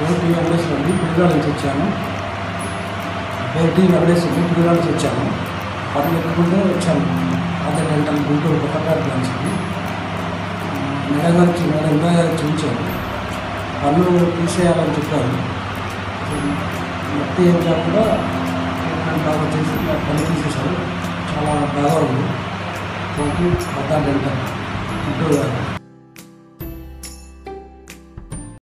Board వెంబడేసి ఉంది, గురుగాల నుంచి వచ్చాను. బోర్డు వెంబడేసి ఉంది, గురుగాల నుంచి వచ్చాను. పని ఎక్కకుండా వచ్చాను. అదే గంటలు గుంటూరు కొత్తపాటు నుంచి మేడం గారికి మేడం ఇంద్రా గారికి చూపించాను. పన్ను తీసేయాలని చెప్పాను. మొత్తం ఏం కాకుండా బాగా చేసి పని తీసేశాను. చాలా బాగా ఉంది. Thank you. కొత్త గంట గుంటూరు గారు.